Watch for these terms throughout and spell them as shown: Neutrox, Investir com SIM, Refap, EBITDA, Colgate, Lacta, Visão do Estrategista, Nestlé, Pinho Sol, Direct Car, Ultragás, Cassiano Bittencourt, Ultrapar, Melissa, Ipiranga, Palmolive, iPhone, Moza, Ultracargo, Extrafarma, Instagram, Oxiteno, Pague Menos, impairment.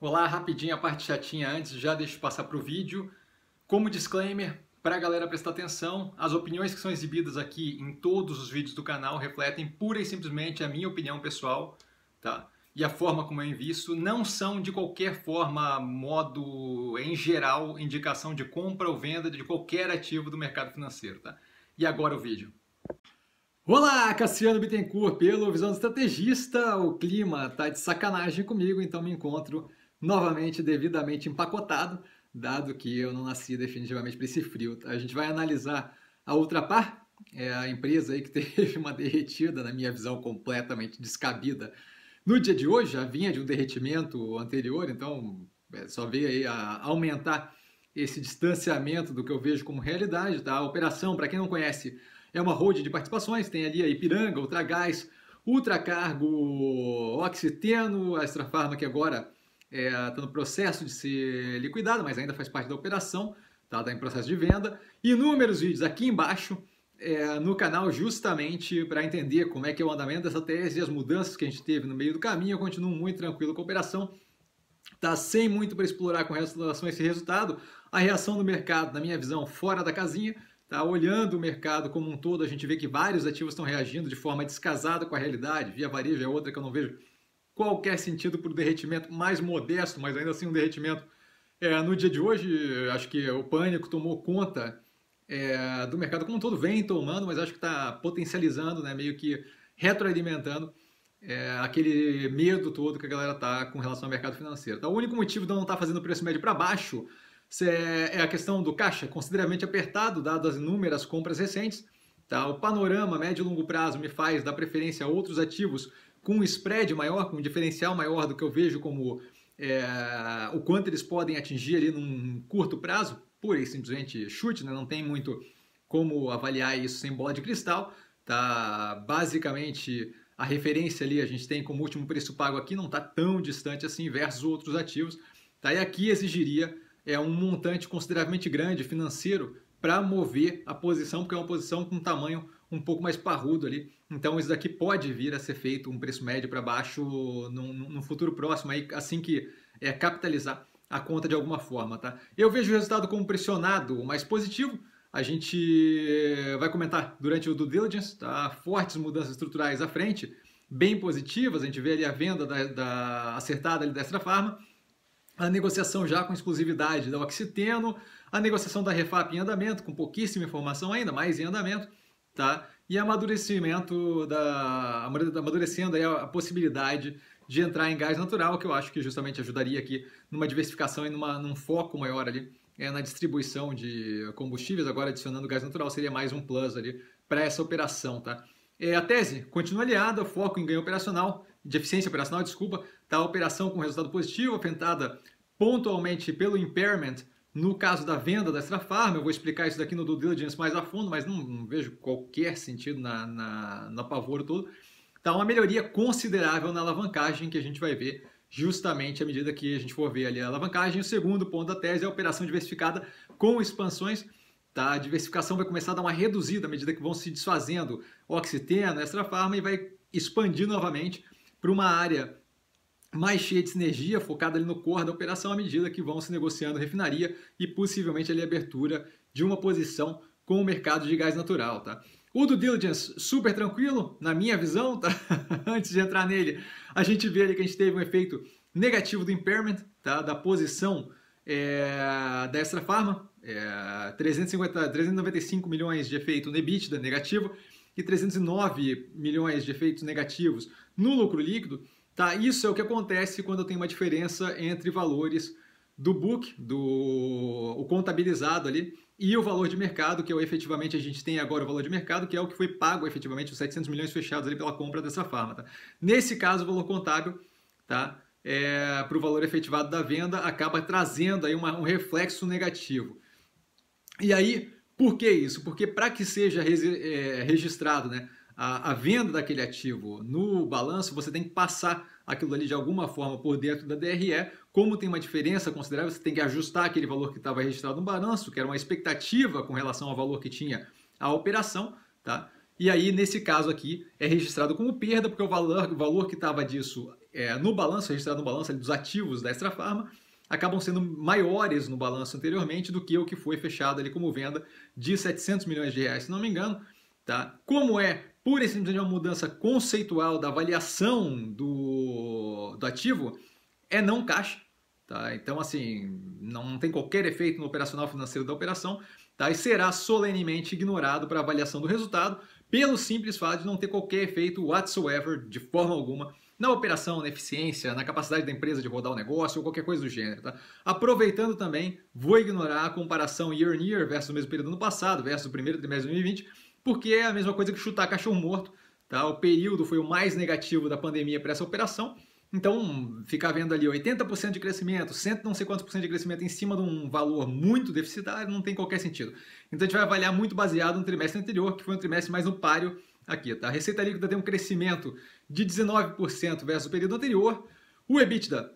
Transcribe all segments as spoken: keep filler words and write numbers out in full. Olá, rapidinho a parte chatinha antes, já deixa eu passar para o vídeo. Como disclaimer, para a galera prestar atenção, as opiniões que são exibidas aqui em todos os vídeos do canal refletem pura e simplesmente a minha opinião pessoal, tá? E a forma como eu invisto não são de qualquer forma, modo em geral, indicação de compra ou venda de qualquer ativo do mercado financeiro, tá? E agora o vídeo. Olá, Cassiano Bittencourt pelo Visão do Estrategista. O clima tá de sacanagem comigo, então me encontro novamente devidamente empacotado, dado que eu não nasci definitivamente para esse frio. A gente vai analisar a Ultrapar, é a empresa aí que teve uma derretida, na minha visão, completamente descabida. No dia de hoje já vinha de um derretimento anterior, então só veio aí a aumentar esse distanciamento do que eu vejo como realidade, tá? A operação, para quem não conhece, é uma holding de participações, tem ali a Ipiranga, Ultragás, Ultracargo, Oxiteno, a Extrafarma, que agora está é, no processo de ser liquidada, mas ainda faz parte da operação, está tá em processo de venda. Inúmeros vídeos aqui embaixo, É, no canal, justamente para entender como é que é o andamento dessa tese e as mudanças que a gente teve no meio do caminho. Eu continuo muito tranquilo com a operação, tá sem muito para explorar com relação a esse resultado. A reação do mercado, na minha visão, fora da casinha, tá olhando o mercado como um todo, a gente vê que vários ativos estão reagindo de forma descasada com a realidade. Via varejo é outra que eu não vejo qualquer sentido para o derretimento mais modesto, mas ainda assim um derretimento. É, no dia de hoje, acho que o pânico tomou conta É, do mercado como um todo, vem tomando, mas acho que está potencializando, né, meio que retroalimentando é, aquele medo todo que a galera está com relação ao mercado financeiro. Então, o único motivo de não estar tá fazendo o preço médio para baixo é a questão do caixa, consideravelmente apertado, dado as inúmeras compras recentes. Tá? O panorama médio e longo prazo me faz dar preferência a outros ativos com um spread maior, com um diferencial maior do que eu vejo como é, o quanto eles podem atingir ali num curto prazo. Pura e simplesmente chute, né? Não tem muito como avaliar isso sem bola de cristal. Tá? Basicamente, a referência ali a gente tem como último preço pago aqui, não está tão distante assim versus outros ativos. Tá? E aqui exigiria é, um montante consideravelmente grande financeiro para mover a posição, porque é uma posição com um tamanho um pouco mais parrudo ali. Então isso daqui pode vir a ser feito um preço médio para baixo no, no futuro próximo, aí, assim que é, capitalizar a conta de alguma forma, tá? Eu vejo o resultado como pressionado, mas positivo. A gente vai comentar durante o due diligence, tá? Fortes mudanças estruturais à frente, bem positivas. A gente vê ali a venda da, da acertada ali da Extrafarma, a negociação já com exclusividade da Oxiteno, a negociação da Refap em andamento, com pouquíssima informação ainda, mais em andamento, tá? E amadurecimento da amadurecendo aí a possibilidade de entrar em gás natural, que eu acho que justamente ajudaria aqui numa diversificação e numa, num foco maior ali é, na distribuição de combustíveis, agora adicionando gás natural, seria mais um plus ali para essa operação, tá? É, a tese continua aliada, foco em ganho operacional, de eficiência operacional, desculpa, tá? A operação com resultado positivo, afetada pontualmente pelo impairment, no caso da venda da Extrafarma. Eu vou explicar isso daqui no due diligence mais a fundo, mas não, não vejo qualquer sentido na, na, no apavoro todo. Tá, uma melhoria considerável na alavancagem que a gente vai ver justamente à medida que a gente for ver ali a alavancagem. O segundo ponto da tese é a operação diversificada com expansões. Tá? A diversificação vai começar a dar uma reduzida à medida que vão se desfazendo Oxiteno, Extrafarma, e vai expandir novamente para uma área mais cheia de sinergia, focada ali no core da operação à medida que vão se negociando refinaria e possivelmente ali a abertura de uma posição com o mercado de gás natural, tá? O due diligence super tranquilo, na minha visão, tá? Antes de entrar nele, a gente vê ali que a gente teve um efeito negativo do impairment, tá? Da posição é, da Extrafarma, é, trezentos e noventa e cinco milhões de efeito no EBITDA negativo e trezentos e nove milhões de efeitos negativos no lucro líquido, tá? Isso é o que acontece quando tem uma diferença entre valores do book, do o contabilizado ali, e o valor de mercado, que é o, efetivamente a gente tem agora o valor de mercado, que é o que foi pago efetivamente, os setecentos milhões fechados ali pela compra dessa farma. Tá? Nesse caso, o valor contábil, tá? É, para o valor efetivado da venda, acaba trazendo aí uma, um reflexo negativo. E aí, por que isso? Porque para que seja é, registrado, né, a, a venda daquele ativo no balanço, você tem que passar aquilo ali de alguma forma por dentro da D R E. Como tem uma diferença considerável, você tem que ajustar aquele valor que estava registrado no balanço, que era uma expectativa com relação ao valor que tinha a operação, tá? E aí, nesse caso aqui, é registrado como perda, porque o valor, o valor que estava disso é, no balanço, registrado no balanço dos ativos da Extrafarma, acabam sendo maiores no balanço anteriormente do que o que foi fechado ali como venda de setecentos milhões de reais, se não me engano. Tá? Como é pura e simplesmente uma mudança conceitual da avaliação do, do ativo, é não caixa. Tá? Então, assim, não tem qualquer efeito no operacional financeiro da operação, tá? E será solenemente ignorado para avaliação do resultado, pelo simples fato de não ter qualquer efeito whatsoever, de forma alguma, na operação, na eficiência, na capacidade da empresa de rodar o negócio ou qualquer coisa do gênero. Tá? Aproveitando também, vou ignorar a comparação year on year versus o mesmo período do ano passado, versus o primeiro trimestre de dois mil e vinte, porque é a mesma coisa que chutar cachorro morto. Tá? O período foi o mais negativo da pandemia para essa operação, então ficar vendo ali oitenta por cento de crescimento, cento não sei quantos por cento de crescimento em cima de um valor muito deficitário, não tem qualquer sentido. Então a gente vai avaliar muito baseado no trimestre anterior, que foi um trimestre mais no páreo aqui. Tá? A receita líquida tem um crescimento de dezenove por cento versus o período anterior, o EBITDA,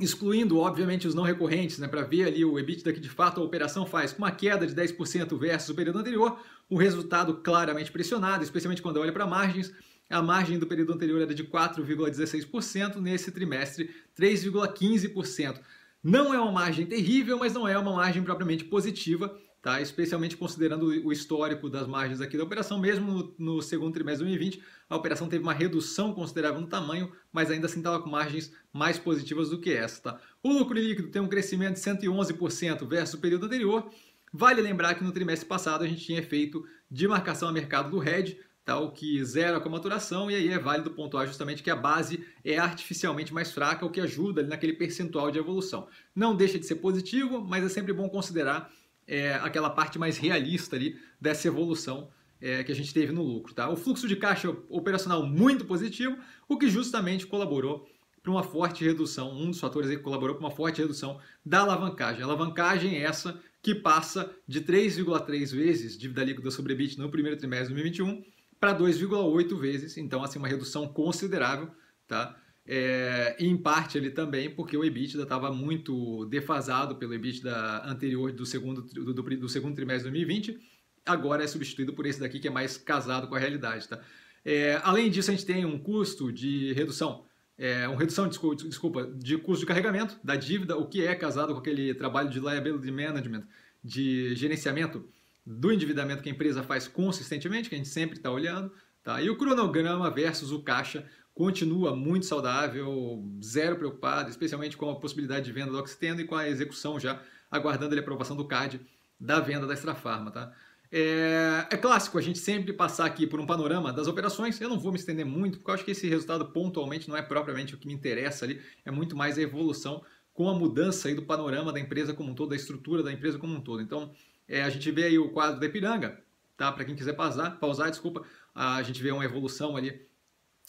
excluindo obviamente os não recorrentes, né, para ver ali o EBITDA que de fato a operação faz, com uma queda de dez por cento versus o período anterior, o resultado claramente pressionado, especialmente quando olha para margens. A margem do período anterior era de quatro vírgula dezesseis por cento, nesse trimestre três vírgula quinze por cento. Não é uma margem terrível, mas não é uma margem propriamente positiva, tá? Especialmente considerando o histórico das margens aqui da operação. Mesmo no, no segundo trimestre de dois mil e vinte, a operação teve uma redução considerável no tamanho, mas ainda assim estava com margens mais positivas do que essa. Tá? O lucro líquido tem um crescimento de cento e onze por cento versus o período anterior. Vale lembrar que no trimestre passado a gente tinha efeito de marcação a mercado do hedge, tal que zera com a maturação, e aí é válido pontuar justamente que a base é artificialmente mais fraca, o que ajuda ali naquele percentual de evolução. Não deixa de ser positivo, mas é sempre bom considerar é, aquela parte mais realista ali dessa evolução é, que a gente teve no lucro. Tá? O fluxo de caixa operacional muito positivo, o que justamente colaborou para uma forte redução, um dos fatores aí que colaborou para uma forte redução da alavancagem. A alavancagem é essa que passa de três vírgula três vezes dívida líquida sobre EBITDA no primeiro trimestre de dois mil e vinte e um, para dois vírgula oito vezes, então assim uma redução considerável, tá? É, em parte ali também porque o EBITDA estava muito defasado pelo EBITDA anterior do segundo, do, do, do segundo trimestre de dois mil e vinte, agora é substituído por esse daqui que é mais casado com a realidade, tá? É, além disso a gente tem um custo de redução, é, uma redução, desculpa, desculpa, de custo de carregamento da dívida, o que é casado com aquele trabalho de liability management, de gerenciamento do endividamento que a empresa faz consistentemente, que a gente sempre está olhando, tá? E o cronograma versus o caixa continua muito saudável, zero preocupado, especialmente com a possibilidade de venda do Oxiteno e com a execução já, aguardando a aprovação do C A D da venda da Extrafarma, tá? É, é clássico a gente sempre passar aqui por um panorama das operações, eu não vou me estender muito, porque eu acho que esse resultado pontualmente não é propriamente o que me interessa ali, é muito mais a evolução com a mudança aí do panorama da empresa como um todo, da estrutura da empresa como um todo. Então, É, a gente vê aí o quadro da Ipiranga, tá? Para quem quiser pausar, pausar, desculpa, a gente vê uma evolução ali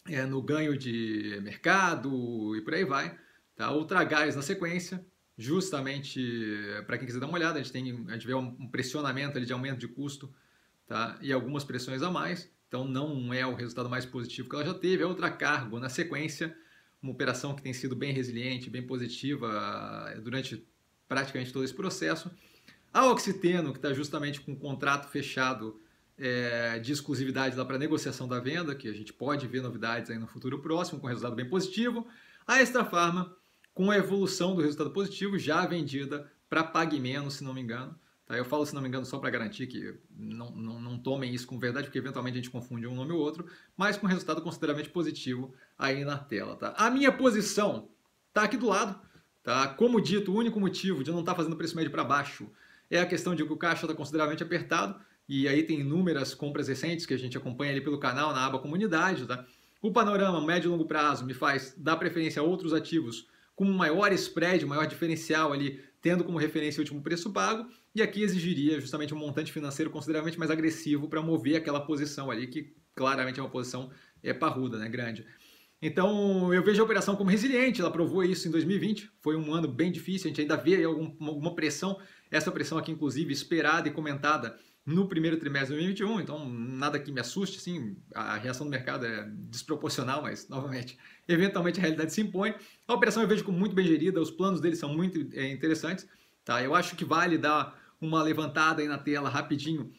é, no ganho de mercado e por aí vai. Tá? Ultragás na sequência, justamente para quem quiser dar uma olhada, a gente, tem, a gente vê um pressionamento ali de aumento de custo, tá? E algumas pressões a mais, então não é o resultado mais positivo que ela já teve. A Ultracargo na sequência, uma operação que tem sido bem resiliente, bem positiva durante praticamente todo esse processo. A Oxiteno, que está justamente com um contrato fechado é, de exclusividade lá para negociação da venda, que a gente pode ver novidades aí no futuro próximo, com resultado bem positivo. A Extrafarma, com a evolução do resultado positivo, já vendida para Pague Menos, se não me engano. Tá? Eu falo se não me engano só para garantir que não, não, não tomem isso com verdade, porque eventualmente a gente confunde um nome ou outro, mas com resultado consideravelmente positivo aí na tela. Tá? A minha posição está aqui do lado. Tá? Como dito, o único motivo de eu não estar tá fazendo preço médio para baixo é a questão de que o caixa está consideravelmente apertado, e aí tem inúmeras compras recentes que a gente acompanha ali pelo canal, na aba comunidade, tá? O panorama médio e longo prazo me faz dar preferência a outros ativos com maior spread, maior diferencial ali, tendo como referência o último preço pago, e aqui exigiria justamente um montante financeiro consideravelmente mais agressivo para mover aquela posição ali, que claramente é uma posição é, parruda, né, grande. Então, eu vejo a operação como resiliente, ela provou isso em dois mil e vinte, foi um ano bem difícil, a gente ainda vê algum, alguma pressão, essa pressão aqui, inclusive, esperada e comentada no primeiro trimestre de dois mil e vinte e um, então nada que me assuste, assim, a reação do mercado é desproporcional, mas, novamente, eventualmente a realidade se impõe. A operação eu vejo como muito bem gerida, os planos deles são muito é, interessantes, tá? Eu acho que vale dar uma levantada aí na tela rapidinho,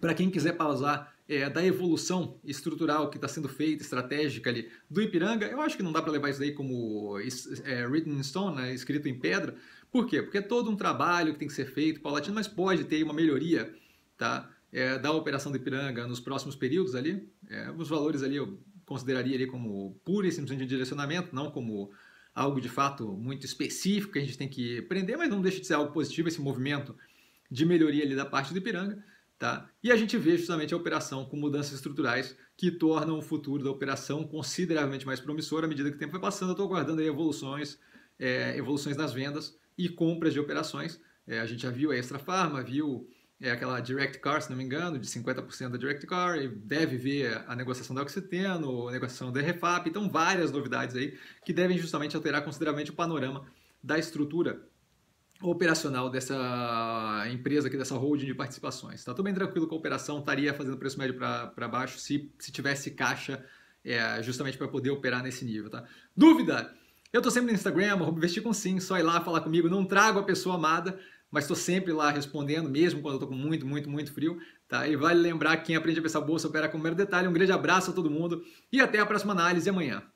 para quem quiser pausar é, da evolução estrutural que está sendo feita, estratégica ali, do Ipiranga, eu acho que não dá para levar isso daí como é, written in stone, né, escrito em pedra. Por quê? Porque é todo um trabalho que tem que ser feito paulatino, mas pode ter uma melhoria, tá, é, da operação do Ipiranga nos próximos períodos ali. É, os valores ali eu consideraria ali como pura e simplesmente direcionamento, não como algo de fato muito específico que a gente tem que prender, mas não deixa de ser algo positivo esse movimento de melhoria ali da parte do Ipiranga. Tá? E a gente vê justamente a operação com mudanças estruturais que tornam o futuro da operação consideravelmente mais promissor à medida que o tempo vai passando. Eu estou aguardando aí evoluções, é, evoluções nas vendas e compras de operações. É, a gente já viu a Extrafarma, viu é, aquela Direct Car, se não me engano, de cinquenta por cento da Direct Car, e deve ver a negociação da Oxiteno, a negociação da Refap. Então várias novidades aí que devem justamente alterar consideravelmente o panorama da estrutura operacional dessa empresa aqui, dessa holding de participações. Está tudo bem tranquilo que a operação estaria fazendo preço médio para baixo se, se tivesse caixa é, justamente para poder operar nesse nível. Tá? Dúvida? Eu estou sempre no Instagram, Investir com SIM, só ir lá falar comigo, não trago a pessoa amada, mas estou sempre lá respondendo, mesmo quando eu estou com muito, muito, muito frio. Tá? E vale lembrar que quem aprende a pensar bolsa opera com o mero detalhe. Um grande abraço a todo mundo e até a próxima análise amanhã.